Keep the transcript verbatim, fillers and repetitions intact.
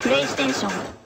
PlayStation